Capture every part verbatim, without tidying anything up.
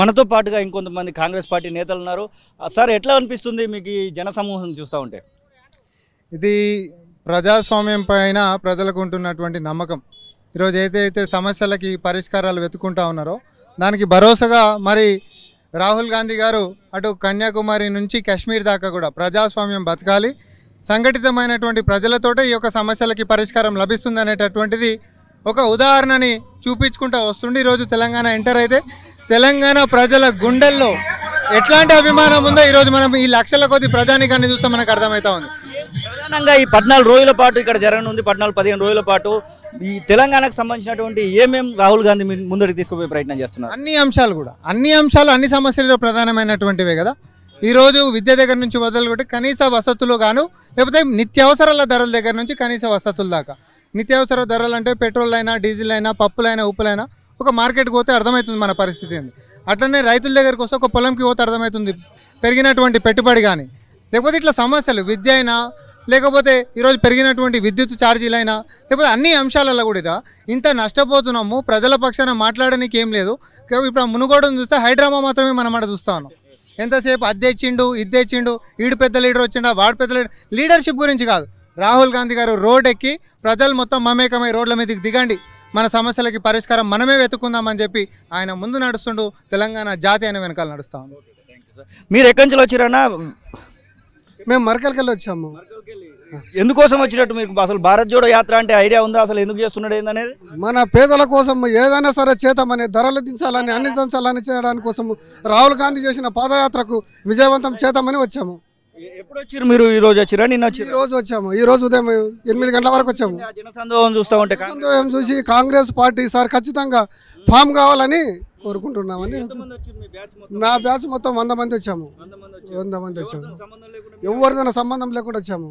మనతో పాటుగా ఇంకొంతమంది కాంగ్రెస్ పార్టీ నేతలు ఉన్నారు. సార్ ఎట్లా అనిపిస్తుంది మీకు జనసమూహం చూస్తా ఉంటే? ఇది ప్రజాస్వామ్యంపైన ప్రజలకు ఉంటున్నటువంటి నమ్మకం. ఈ రోజు ఏదైతే సమస్యలకి పరిష్కారాలు వెతుకుంటా ఉన్నారో దానికి భరోసాగా మరి రాహుల్ గాంధీ గారు అటు కన్యాకుమారి నుంచి కాశ్మీర్ దాకా కూడా ప్రజాస్వామ్యం బతకాలి, సంఘటితమైనటువంటి ప్రజలతోటే ఈ యొక్క సమస్యలకి పరిష్కారం లభిస్తుంది అనేటటువంటిది ఒక ఉదాహరణని చూపించుకుంటూ వస్తుండే. ఈరోజు తెలంగాణ ఎంటర్ అయితే తెలంగాణ ప్రజల గుండెల్లో ఎట్లాంటి అభిమానం ఉందో ఈరోజు మనం ఈ లక్షల కొద్ది ప్రజానికాన్ని చూస్తే మనకు అర్థమవుతా ఉంది. ప్రధానంగా ఈ పద్నాలుగు రోజుల పాటు ఇక్కడ జరగనుంది, పద్నాలుగు పదిహేను రోజుల పాటు ఈ తెలంగాణకు సంబంధించినటువంటి ఏమేమి రాహుల్ గాంధీ ముందరికి తీసుకుపోయే ప్రయత్నం చేస్తున్నారు? అన్ని అంశాలు కూడా అన్ని అంశాలు అన్ని సమస్యలు ప్రధానమైనటువంటివే కదా. ఈరోజు విద్య దగ్గర నుంచి మొదలుకొట్టి కనీస వసతులు గాను, లేకపోతే నిత్యావసరాల ధరల దగ్గర నుంచి కనీస వసతుల దాకా. నిత్యావసర ధరలు అంటే పెట్రోల్ అయినా డీజిల్ అయినా పప్పులైనా ఉప్పులైనా ఒక మార్కెట్కి పోతే అర్థమవుతుంది మన పరిస్థితి ఏంది. అట్లనే రైతుల దగ్గరకు వస్తే ఒక పొలంకి పోతే అర్థమవుతుంది పెరిగినటువంటి పెట్టుబడి కానీ, లేకపోతే ఇట్లా సమస్యలు విద్య అయినా, లేకపోతే ఈరోజు పెరిగినటువంటి విద్యుత్ ఛార్జీలైనా, లేకపోతే అన్ని అంశాలలో కూడా ఇంత నష్టపోతున్నాము, ప్రజల పక్షాన మాట్లాడడానికి ఏం లేదు. ఇప్పుడు మునుగోడును చూస్తే హైడ్రామా మాత్రమే మనం అక్కడ చూస్తా ఉన్నాం. ఎంతసేపు అద్దెచ్చిండు ఇద్దెచ్చిండు, ఈడు పెద్ద లీడర్ వచ్చిండా వాడు పెద్ద లీడర్, లీడర్షిప్ గురించి కాదు. రాహుల్ గాంధీ గారు రోడ్ ఎక్కి ప్రజలు మొత్తం మమేకమై రోడ్ల మీదకి దిగండి, మన సమస్యలకి పరిష్కారం మనమే వెతుక్కుందామని చెప్పి ఆయన ముందు నడుస్తుండు, తెలంగాణ జాతి ఆయన వెనకాల నడుస్తా ఉంది. మీరు ఎక్కడి నుంచి వచ్చారన్నా? మేము మరకల్కెళ్ళి వచ్చాము. ఎందుకోసం వచ్చినట్టు మీకు అసలు భారత్ జోడో యాత్ర అంటే ఐడియా ఉందా? అసలు ఎందుకు చేస్తున్నాడు ఏందనేది? మన పేదల కోసం ఏదైనా సరే చేతామని, ధరలు దించాలని అన్ని దించాలని చేయడానికి కోసం రాహుల్ గాంధీ చేసిన పాదయాత్రకు విజయవంతం చేతామని వచ్చాము. ఎప్పుడు వచ్చారు మీరు? ఈ రోజు వచ్చారా? నిన్న వచ్చి ఈ రోజు వచ్చాము. ఈ రోజు ఉదయం ఎనిమిది గంటల వరకు వచ్చాము. జనసందోహం చూస్తూ ఉంటే సందోహం చూసి కాంగ్రెస్ పార్టీ సార్ ఖచ్చితంగా ఫామ్ కావాలని కోరుకుంటున్నామని నా బ్యాచ్ మొత్తం వంద మంది వచ్చాము. వంద మంది వచ్చాము, ఎవరిదైనా సంబంధం లేకుండా వచ్చాము.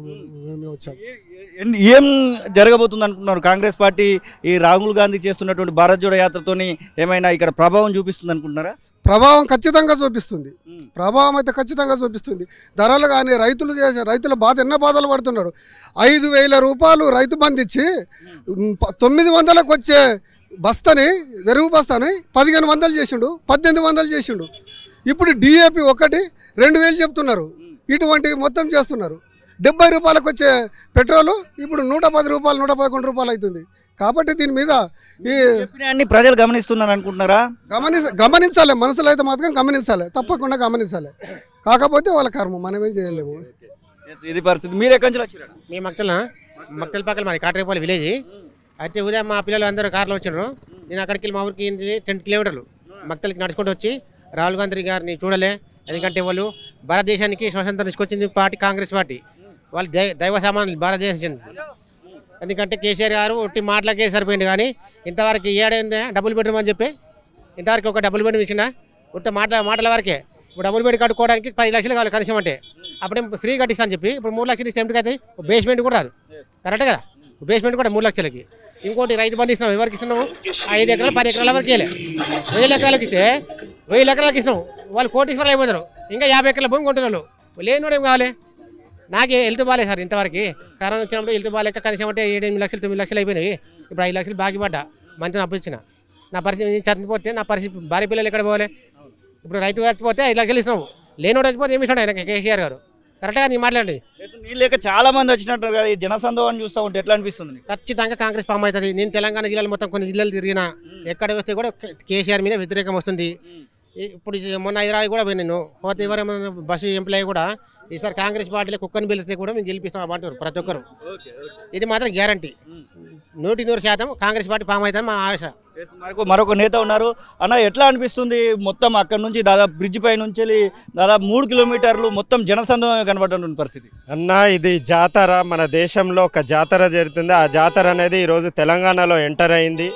వచ్చాము ఏం జరగబోతుంది అనుకుంటున్నారు? కాంగ్రెస్ పార్టీ ఈ రాహుల్ గాంధీ చేస్తున్నటువంటి భారత్ జోడో యాత్రతోని ఏమైనా ఇక్కడ ప్రభావం చూపిస్తుంది అనుకుంటున్నారా? ప్రభావం ఖచ్చితంగా చూపిస్తుంది. ప్రభావం అయితే ఖచ్చితంగా చూపిస్తుంది. ధరలు కానీ, రైతులు చేసే రైతుల బాధ ఎన్నో బాధలు పడుతున్నాడు. ఐదు వేల రూపాయలు రైతు బంధించి తొమ్మిది వందలకు వచ్చే బస్తాని, వెరుగు బస్తాని పదిహేను వందలు చేసిండు, పద్దెనిమిది వందలు చేసిండు. ఇప్పుడు డిఏపి ఒకటి రెండు వేలు చెప్తున్నారు. ఇటువంటివి మొత్తం చేస్తున్నారు. డెబ్బై రూపాయలకు వచ్చే పెట్రోలు ఇప్పుడు నూట పది రూపాయలు నూట పదకొండు రూపాయలు అవుతుంది. కాబట్టి దీని మీద ఈ అన్ని ప్రజలు గమనిస్తున్నారు అనుకుంటున్నారా? గమని గమనించాలి మనసులో అయితే మాత్రం గమనించాలి, తప్పకుండా గమనించాలి. కాకపోతే వాళ్ళ కర్మ, మనమేం చేయలేము. ఇది పరిస్థితి. మీరు ఎక్కడి నుంచి వచ్చారు? మీ మక్తల మక్తల పక్కల మాది కాటరేపల్లి విలేజ్. అయితే ఉదయం మా పిల్లలు అందరూ కార్లో వచ్చినారు. నేను అక్కడికి వెళ్ళి మా ఊరికి టెన్ కిలోమీటర్లు మక్తలకి నడుచుకుంటూ వచ్చి రాహుల్ గాంధీ గారిని చూడలే. ఎందుకంటే వాళ్ళు భారతదేశానికి స్వతంత్రం తీసుకొచ్చింది పార్టీ కాంగ్రెస్ పార్టీ. వాళ్ళు దై దైవ సామాన్యులు భారతదేశం. ఎందుకంటే కేసీఆర్ గారు ఒట్టి మాటలకే సరిపోయింది. కానీ ఇంతవరకు ఏడైంది డబుల్ బెడ్రూమ్ అని చెప్పి ఇంతవరకు ఒక డబుల్ బెడ్రూమ్ ఇచ్చిన ఒట్టి మాటల మాటల వరకే. ఇప్పుడు డబుల్ బెడ్ కట్టుకోవడానికి పది లక్షలు కావాలి కనీసం. అంటే అప్పుడేం ఫ్రీ కట్టిస్తా అని చెప్పి ఇప్పుడు మూడు లక్షలు ఇస్తే అయితే బేస్మెంట్ కూడా రాదు. కరెక్ట్ కదా? బేస్మెంట్ కూడా మూడు లక్షలకి. ఇంకోటి రైతు బంధు ఇస్తున్నాం. ఎవరికి ఇస్తున్నాము? ఐదు ఎకరాలు పది ఎకరాల వరకు వేయలే. వెయ్యి ఎకరాలకు ఇస్తే వెయ్యి ఎకరాలకు ఇస్తాం. వాళ్ళు కోటీశ్వరులు అయిపోతారు. ఇంకా యాభై ఎకరాల భూమి కొంటున్నారు. లేని వాడు ఏం కావాలి? నాకే హెల్త్ బాగాలేదు సార్. ఇంతవరకు కరోనా వచ్చినప్పుడు హెల్త్ బాగాలేక కనీసం అంటే ఏడు ఎనిమిది లక్షలు తొమ్మిది లక్షలు అయిపోయినాయి. ఇప్పుడు ఐదు లక్షలు బాకీ పడ్డా. మంచిగా అప్పు ఇచ్చిన నా పరిస్థితి చచ్చిపోతే నా పరిస్థితి భార్య పిల్లలు ఎక్కడ పోవాలి? ఇప్పుడు రైతు చచ్చిపోతే ఐదు లక్షలు ఇస్తున్నావు. లేనోడు చచ్చిపోతే ఏమి ఇస్తాడు ఆయన కేసీఆర్ గారు? కరెక్ట్గా నేను మాట్లాడి నీళ్ళక చాలా మంది వచ్చినట్టు కదా. ఈ జనసందోహం చూస్తూ ఉంటే ఎట్లా అనిపిస్తుంది? ఖచ్చితంగా కాంగ్రెస్ ఫామ్ అవుతుంది. నేను తెలంగాణ జిల్లాలు మొత్తం కొన్ని జిల్లాలు తిరిగినా ఎక్కడ వస్తే కూడా కేసీఆర్ మీద వ్యతిరేకం వస్తుంది. ఇప్పుడు మొన్న హైదరాబాద్ కూడా పోయి నేను పోతే ఎవరు బస్సు ఎంప్లాయీ కూడా ఈసారి కాంగ్రెస్ పార్టీలో కుక్కని పిలిస్తే కూడా మేము గెలిపిస్తాం అంటారు ప్రతి ఒక్కరు. ఇది మాత్రం గ్యారంటీ నూటి నూరు శాతం కాంగ్రెస్ పార్టీ ఫామ్ అవుతుంది మా ఆశ. మరొక మరొక నేత ఉన్నారు. అన్న ఎట్లా అనిపిస్తుంది? మొత్తం అక్కడ నుంచి దాదాపు బ్రిడ్జ్ పై నుంచి వెళ్ళి దాదాపు మూడు కిలోమీటర్లు మొత్తం జనసందోహం కనబడుతున్న పరిస్థితి. అన్న ఇది జాతర. మన దేశంలో ఒక జాతర జరుగుతుంది. ఆ జాతర అనేది ఈరోజు తెలంగాణలో ఎంటర్ అయింది.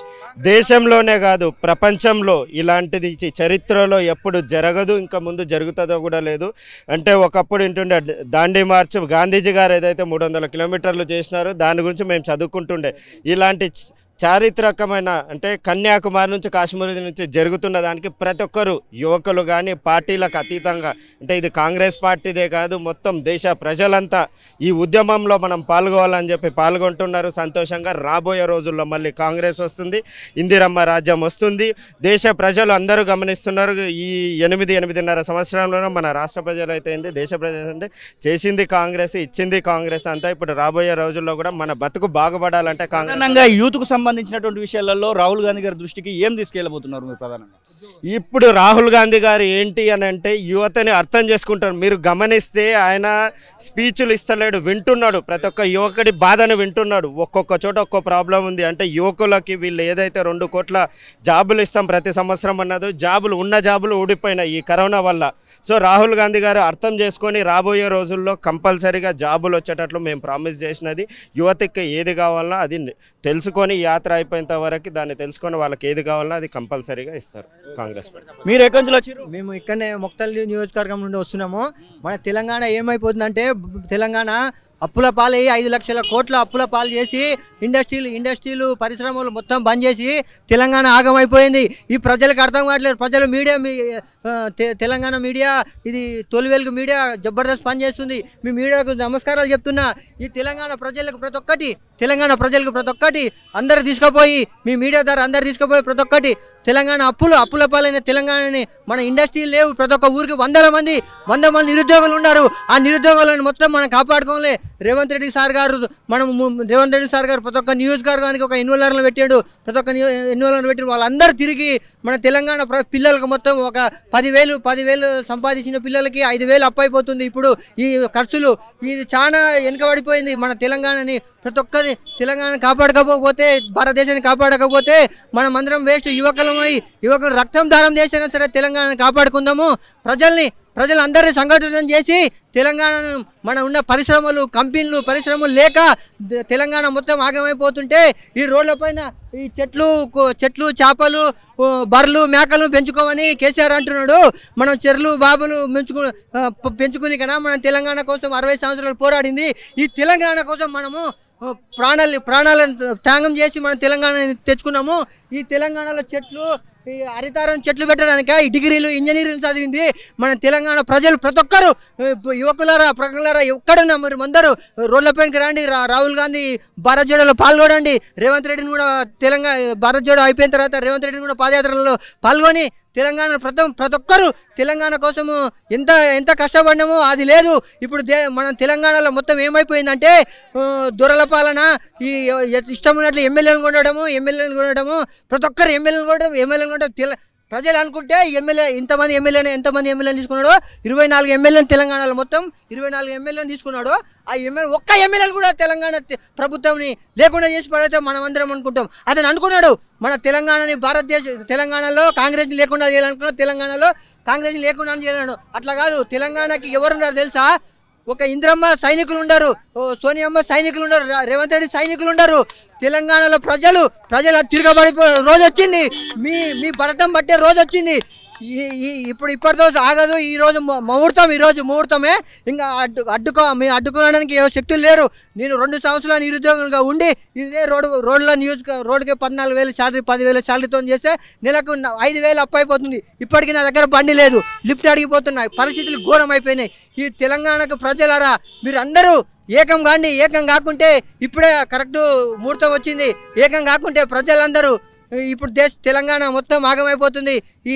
దేశంలోనే కాదు ప్రపంచంలో ఇలాంటిది చరిత్రలో ఎప్పుడు జరగదు, ఇంకా ముందు జరుగుతుందో కూడా లేదు. అంటే ఒకప్పుడు ఇంటుండే దాండి మార్చ్, గాంధీజీ గారు ఏదైతే మూడు వందల కిలోమీటర్లు చేసినారో దాని గురించి మేము చదువుకుంటుండే. ఇలాంటి చారిత్రకమైన అంటే కన్యాకుమారి నుంచి కాశ్మీర్ నుంచి జరుగుతున్న దానికి ప్రతి ఒక్కరు యువకులు గాని పార్టీలకు అతీతంగా అంటే ఇది కాంగ్రెస్ పార్టీదే కాదు మొత్తం దేశ ప్రజలంతా ఈ ఉద్యమంలో మనం పాల్గొవాలని చెప్పి పాల్గొంటున్నారు సంతోషంగా రాబోయే రోజుల్లో మళ్ళీ కాంగ్రెస్ వస్తుంది ఇందిరమ్మ రాజ్యం వస్తుంది దేశ ప్రజలు అందరూ గమనిస్తున్నారు ఈ ఎనిమిది ఎనిమిదిన్నర సంవత్సరాలలో మన రాష్ట్ర ప్రజలైతేంది దేశ ప్రజలంటే చేసింది కాంగ్రెస్ ఇచ్చింది కాంగ్రెస్ అంతా ఇప్పుడు రాబోయే రోజుల్లో కూడా మన బతుకు బాగుపడాలంటే కాంగ్రెస్ యూత్కు సంబంధించినటువంటి విషయాలలో రాహుల్ గాంధీ గారి దృష్టికి ఏం తీసుకెళ్ళబోతున్నారు మీరు ప్రధానంగా ఇప్పుడు రాహుల్ గాంధీ గారు ఏంటి అని అంటే యువతని అర్థం చేసుకుంటారు మీరు గమనిస్తే ఆయన స్పీచ్లు ఇస్తలేడు వింటున్నాడు ప్రతి ఒక్క యువకుడి బాధను వింటున్నాడు ఒక్కొక్క చోట ఒక్కో ప్రాబ్లం ఉంది అంటే యువకులకి వీళ్ళు ఏదైతే రెండు కోట్ల జాబులు ఇస్తాం ప్రతి సంవత్సరం అన్నదో జాబులు ఉన్న జాబులు ఊడిపోయినాయి ఈ కరోనా వల్ల సో రాహుల్ గాంధీ గారు అర్థం చేసుకొని రాబోయే రోజుల్లో కంపల్సరీగా జాబులు వచ్చేటట్లు మేము ప్రామిస్ చేసినది యువతకి ఏది కావాలన్నా అది తెలుసుకొని యాత్ర అయిపోయినంత వరకు దాన్ని తెలుసుకొని వాళ్ళకి ఏది కావాలన్నా అది కంపల్సరీగా ఇస్తారు కాంగ్రెస్ పార్టీ మీరు ఎక్కడి నుంచి వచ్చారు మేము ఇక్కడనే మొక్తల్ నియోజకవర్గం నుండి వస్తున్నాము మన తెలంగాణ ఏమైపోతుందంటే తెలంగాణ అప్పుల పాలయ్యి ఐదు లక్షల కోట్ల అప్పుల పాలు చేసి ఇండస్ట్రీలు ఇండస్ట్రీలు పరిశ్రమలు మొత్తం బంద్ చేసి తెలంగాణ ఆగమైపోయింది ఈ ప్రజలకు అర్థం కావట్లేదు ప్రజలు మీడియా మీ తెలంగాణ మీడియా ఇది తొలివెలుగు మీడియా జబర్దస్త్ పనిచేస్తుంది మీ మీడియాకు నమస్కారాలు చెప్తున్నా ఈ తెలంగాణ ప్రజలకు ప్రతి ఒక్కటి తెలంగాణ ప్రజలకు ప్రతి ఒక్కటి అందరు తీసుకుపోయి మీ మీడియా ద్వారా అందరు తీసుకుపోయి ప్రతి ఒక్కటి తెలంగాణ అప్పులు అప్పుల పాలైన తెలంగాణని మన ఇండస్ట్రీలు లేవు ప్రతి ఒక్క ఊరికి వందల మంది వంద మంది నిరుద్యోగులు ఉన్నారు ఆ నిరుద్యోగులను మొత్తం మనం కాపాడుకోలే రేవంత్ రెడ్డి సార్ గారు మనం రేవంత్ రెడ్డి సార్ గారు ప్రతి ఒక్క నియోజకవర్గానికి ఒక ఇన్వాల్వర్లు పెట్టాడు ప్రతి ఒక్క ఇన్వాల్వర్లు పెట్టి వాళ్ళందరూ తిరిగి మన తెలంగాణ పిల్లలకు మొత్తం ఒక పదివేలు పదివేలు సంపాదించిన పిల్లలకి ఐదు వేలు అప్పు అయిపోతుంది ఇప్పుడు ఈ ఖర్చులు ఇది చాలా వెనుకబడిపోయింది మన తెలంగాణని ప్రతి ఒక్కరి తెలంగాణను కాపాడకపోతే భారతదేశాన్ని కాపాడకపోతే మనమందరం వేస్ట్ యువకులమై యువకులు రక్తం దానం చేసినా సరే తెలంగాణను కాపాడుకుందాము ప్రజల్ని ప్రజలందరినీ సంఘటన చేసి తెలంగాణను మన ఉన్న పరిశ్రమలు కంపెనీలు పరిశ్రమలు లేక తెలంగాణ మొత్తం ఆగమైపోతుంటే ఈ రోడ్ల పైన ఈ చెట్లు చెట్లు చేపలు బర్రెలు మేకలు పెంచుకోమని కేసీఆర్ అంటున్నాడు మనం చెర్లు బాబులు పెంచుకు పెంచుకుని కన్నా మనం తెలంగాణ కోసం అరవై సంవత్సరాలు పోరాడింది ఈ తెలంగాణ కోసం మనము ప్రాణాలు ప్రాణాలను త్యాగం చేసి మనం తెలంగాణ తెచ్చుకున్నాము ఈ తెలంగాణలో చెట్లు ఈ హరితారం చెట్లు పెట్టడానికి ఈ డిగ్రీలు ఇంజనీరింగ్ చదివింది మన తెలంగాణ ప్రజలు ప్రతి ఒక్కరు యువకులారా ప్రజలారా ఎక్కడన్నా మరి అందరూ రోడ్లపైకి రండి రాహుల్ గాంధీ భారత్ జోడోలో పాల్గొనండి రేవంత్ రెడ్డిని కూడా తెలంగాణ భారత్ జోడో అయిపోయిన తర్వాత రేవంత్ రెడ్డిని కూడా పాదయాత్రలో పాల్గొని తెలంగాణ ప్రతి ప్రతి ఒక్కరు తెలంగాణ కోసము ఎంత ఎంత కష్టపడినామో అది లేదు ఇప్పుడు మన తెలంగాణలో మొత్తం ఏమైపోయిందంటే దొరల పాలన ఈ ఇష్టం ఉన్నట్లు ఎమ్మెల్యేలు కొనడము ఎమ్మెల్యేలు కొనడము ప్రతి ఒక్కరు ఎమ్మెల్యేలు కొనడం ఎమ్మెల్యేలు ప్రజలు అనుకుంటే ఎమ్మెల్యే ఇంతమంది ఎమ్మెల్యేని ఎంతమంది ఎమ్మెల్యేని తీసుకున్నాడో ఇరవై నాలుగు ఎమ్మెల్యేని తెలంగాణలో మొత్తం ఇరవై నాలుగు ఎమ్మెల్యేని తీసుకున్నాడు ఆ ఎమ్మెల్యే ఒక్క ఎమ్మెల్యేలు కూడా తెలంగాణ ప్రభుత్వంని లేకుండా చేసి పడితే మనం అందరం అనుకుంటాం అతను అనుకున్నాడు మన తెలంగాణని భారతదేశ తెలంగాణలో కాంగ్రెస్ లేకుండా చేయాలనుకున్నాడు తెలంగాణలో కాంగ్రెస్ లేకుండా చేయాలను అట్లా కాదు తెలంగాణకి ఎవరున్నారు తెలుసా ఒక ఇందిరమ్మ సైనికులు ఉండరు సోనియమ్మ సైనికులు ఉండరు రేవంత్ రెడ్డి సైనికులు ఉండరు తెలంగాణలో ప్రజలు ప్రజలు తిరగబడిపో రోజు వచ్చింది మీ మీ భరతం పట్టే రోజు వచ్చింది ఈ ఇప్పుడు ఇప్పటితో ఆగదు ఈరోజు ముహూర్తం ఈరోజు ముహూర్తమే ఇంకా అడ్డు అడ్డుకో మీ అడ్డుకోవడానికి ఏ శక్తులు లేరు నేను రెండు సంవత్సరాలు నిరుద్యోగులుగా ఉండి ఇదే రోడ్డు రోడ్ల నియోజక రోడ్డుకి పద్నాలుగు వేలు శాలరీ పదివేల శాలరీతో చేస్తే నెలకు ఐదు వేలు అప్పు అయిపోతుంది ఇప్పటికీ నా దగ్గర బండి లేదు లిఫ్ట్ అడిగిపోతున్నాయి పరిస్థితులు ఘోరం అయిపోయినాయి ఈ తెలంగాణకు ప్రజలారా మీరు అందరూ ఏకం కాండి ఏకం కాకుంటే ఇప్పుడే కరెక్టు ముహూర్తం వచ్చింది ఏకం కాకుంటే ప్రజలందరూ ఇప్పుడు దేశ తెలంగాణ మొత్తం ఆగమైపోతుంది ఈ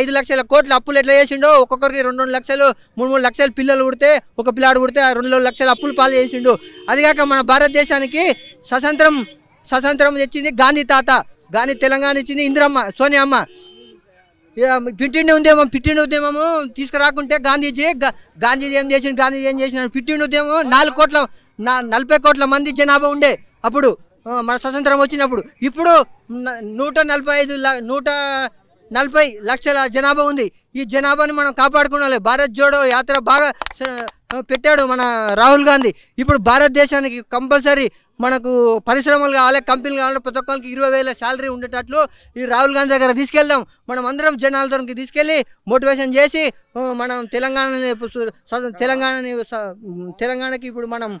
ఐదు లక్షల కోట్ల అప్పులు ఎట్లా చేసిండో ఒక్కొక్కరికి రెండు రెండు లక్షలు మూడు మూడు లక్షలు పిల్లలు పుడితే ఒక పిల్లాడు పుడితే ఆ రెండు లక్షల అప్పులు పాలు చేసిండు అదిగాక మన భారతదేశానికి స్వతంత్రం స్వతంత్రం తెచ్చింది గాంధీ తాత గాంధీ తెలంగాణ ఇచ్చింది ఇందిరమ్మ సోనియమ్మ పిట్టిండి ఉద్యమం పిట్టిండి ఉద్యమము తీసుకురాకుంటే గాంధీజీ గాంధీజీ ఏం చేసిన గాంధీజీ ఏం చేసిన పిట్టిండి ఉద్యమం నాలుగు కోట్ల నలభై కోట్ల మంది జనాభా ఉండే అప్పుడు మన స్వతంత్రం వచ్చినప్పుడు ఇప్పుడు నూట నలభై ఐదు నూట నలభై లక్షల జనాభా ఉంది ఈ జనాభాని మనం కాపాడుకోవాలి భారత్ జోడో యాత్ర బాగా పెట్టాడు మన రాహుల్ గాంధీ ఇప్పుడు భారతదేశానికి కంపల్సరీ మనకు పరిశ్రమలు కావాలి కంపెనీలు కావాలి ప్రతి ఒక్కరికి ఇరవై వేల శాలరీ ఉండేటట్లు ఈ రాహుల్ గాంధీ దగ్గర తీసుకెళ్దాం మనం అందరం జనాలతోనికి తీసుకెళ్ళి మోటివేషన్ చేసి మనం తెలంగాణని తెలంగాణని తెలంగాణకి ఇప్పుడు మనం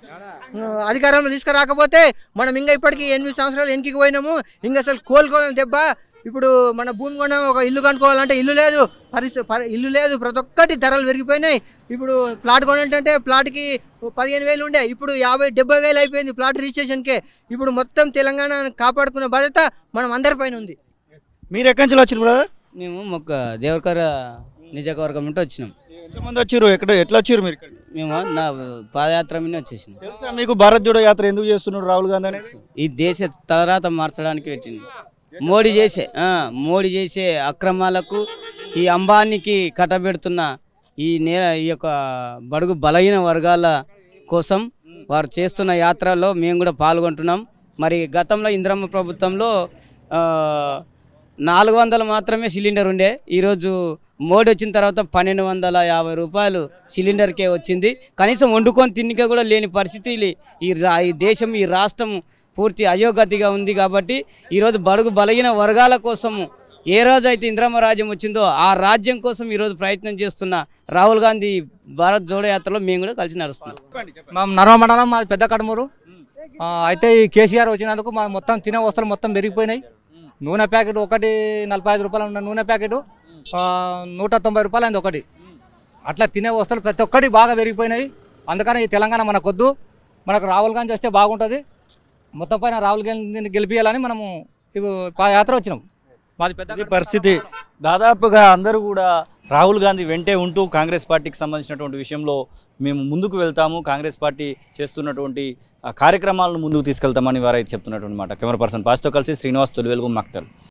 అధికారంలో తీసుకురాకపోతే మనం ఇంకా ఇప్పటికీ ఎనిమిది సంవత్సరాలు వెనక్కి పోయినాము ఇంకా అసలు కోలుకోలేని దెబ్బ ఇప్పుడు మన భూమి కొన్నా ఒక ఇల్లు కనుక్కోవాలంటే ఇల్లు లేదు పరిస్థితి ఇల్లు లేదు ప్రతి ఒక్కటి ధరలు పెరిగిపోయినాయి ఇప్పుడు ప్లాట్ కొనంటే ప్లాట్కి పదిహేను వేలు ఉండే ఇప్పుడు యాభై డెబ్బై వేలు అయిపోయింది ప్లాట్ రిజిస్ట్రేషన్కే ఇప్పుడు మొత్తం తెలంగాణ కాపాడుకునే బాధ్యత మనం అందరిపైన ఉంది మీరు ఎక్కడి నుంచి వచ్చారు బ్రదర్ మేము ఒక దేవకర నియోజకవర్గం నుండి వచ్చినాం ఎంతమంది వచ్చారు ఎక్కడ ఎట్లా వచ్చారు మీరు ఇక్కడ మేము నా పాదయాత్ర మీద వచ్చేసాం తెలుసా మీకు భారత్ జోడో యాత్ర ఎందుకు చేస్తున్నారు రాహుల్ గాంధీ అనేది ఈ దేశ తరాత మార్చడానికి పెట్టింది మోడీ చేసే మోడీ చేసే అక్రమాలకు ఈ అంబానికి కట్టబెడుతున్న ఈ నే ఈ యొక్క బడుగు బలహీన వర్గాల కోసం వారు చేస్తున్న యాత్రలో మేము కూడా పాల్గొంటున్నాం మరి గతంలో ఇందిరమ్మ ప్రభుత్వంలో నాలుగు వందలు మాత్రమే సిలిండర్ ఉండే ఈరోజు మోడీ వచ్చిన తర్వాత పన్నెండు వందల యాభై రూపాయలు సిలిండర్కే వచ్చింది కనీసం వండుకొని తిన్నిక కూడా లేని పరిస్థితులు ఈ రా ఈ దేశం ఈ రాష్ట్రం పూర్తి అయోగతిగా ఉంది కాబట్టి ఈరోజు బడుగు బలహీన వర్గాల కోసము ఏ రోజైతే ఇందిరమ్మ రాజ్యం వచ్చిందో ఆ రాజ్యం కోసం ఈరోజు ప్రయత్నం చేస్తున్న రాహుల్ గాంధీ భారత్ జోడో యాత్రలో మేము కూడా కలిసి నడుస్తున్నాం మా నర్మ మండలం మాది పెద్ద కడమూరు అయితే ఈ కేసీఆర్ వచ్చినందుకు మా మొత్తం తినే వస్తువులు మొత్తం పెరిగిపోయినాయి నూనె ప్యాకెట్ ఒకటి నలభై ఐదు రూపాయలు ఉన్న నూనె ప్యాకెట్ నూట తొంభై రూపాయలు అయింది ఒకటి అట్లా తినే వస్తువులు ప్రతి ఒక్కటి బాగా పెరిగిపోయినాయి అందుకని ఈ తెలంగాణ మనకొద్దు మనకు రాహుల్ గాంధీ వస్తే బాగుంటుంది మొత్తం పైన రాహుల్ గాంధీని గెలిపించాలని మనము యాత్ర వచ్చినాం మాది పెద్ద పరిస్థితి దాదాపుగా అందరూ కూడా రాహుల్ గాంధీ వెంటే ఉంటూ కాంగ్రెస్ పార్టీకి సంబంధించినటువంటి విషయంలో మేము ముందుకు వెళ్తాము కాంగ్రెస్ పార్టీ చేస్తున్నటువంటి కార్యక్రమాలను ముందుకు తీసుకెళ్తామని వారైతే చెప్తున్నటువంటి మాట కెమెరా పర్సన్ పాస్తో కలిసి శ్రీనివాస్ తొలివెలుగు మక్తల్